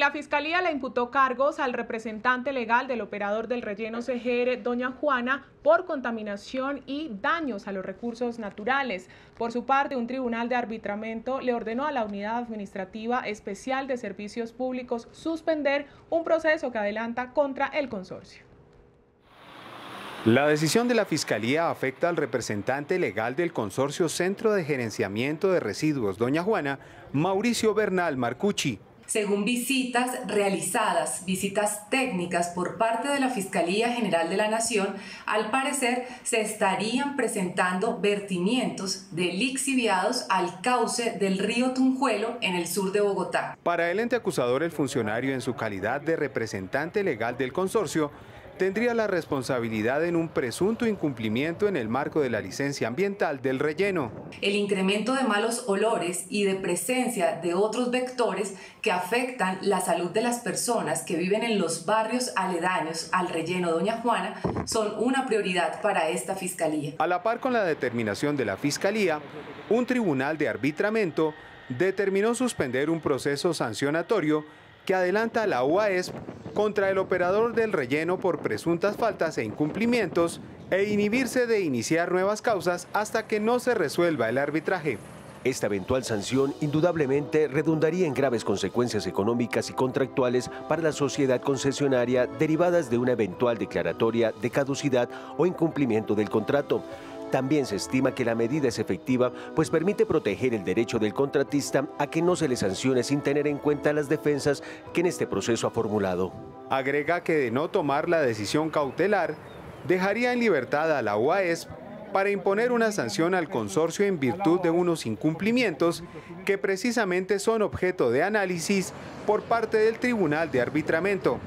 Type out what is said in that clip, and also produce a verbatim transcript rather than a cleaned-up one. La Fiscalía le imputó cargos al representante legal del operador del relleno C G R, Doña Juana, por contaminación y daños a los recursos naturales. Por su parte, un tribunal de arbitramiento le ordenó a la Unidad Administrativa Especial de Servicios Públicos suspender un proceso que adelanta contra el consorcio. La decisión de la Fiscalía afecta al representante legal del consorcio Centro de Gerenciamiento de Residuos, Doña Juana, Mauricio Bernal Marcucci. Según visitas realizadas, visitas técnicas por parte de la Fiscalía General de la Nación, al parecer se estarían presentando vertimientos de lixiviados al cauce del río Tunjuelo en el sur de Bogotá. Para el ente acusador, el funcionario en su calidad de representante legal del consorcio tendría la responsabilidad en un presunto incumplimiento en el marco de la licencia ambiental del relleno. El incremento de malos olores y de presencia de otros vectores que afectan la salud de las personas que viven en los barrios aledaños al relleno Doña Juana son una prioridad para esta Fiscalía. A la par con la determinación de la Fiscalía, un tribunal de arbitramiento determinó suspender un proceso sancionatorio que adelanta la U A E S contra el operador del relleno por presuntas faltas e incumplimientos e inhibirse de iniciar nuevas causas hasta que no se resuelva el arbitraje. Esta eventual sanción indudablemente redundaría en graves consecuencias económicas y contractuales para la sociedad concesionaria derivadas de una eventual declaratoria de caducidad o incumplimiento del contrato. También se estima que la medida es efectiva, pues permite proteger el derecho del contratista a que no se le sancione sin tener en cuenta las defensas que en este proceso ha formulado. Agrega que de no tomar la decisión cautelar, dejaría en libertad a la U A E S para imponer una sanción al consorcio en virtud de unos incumplimientos que precisamente son objeto de análisis por parte del Tribunal de Arbitramiento.